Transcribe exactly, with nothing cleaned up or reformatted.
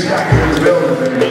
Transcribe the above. He's back here in the building.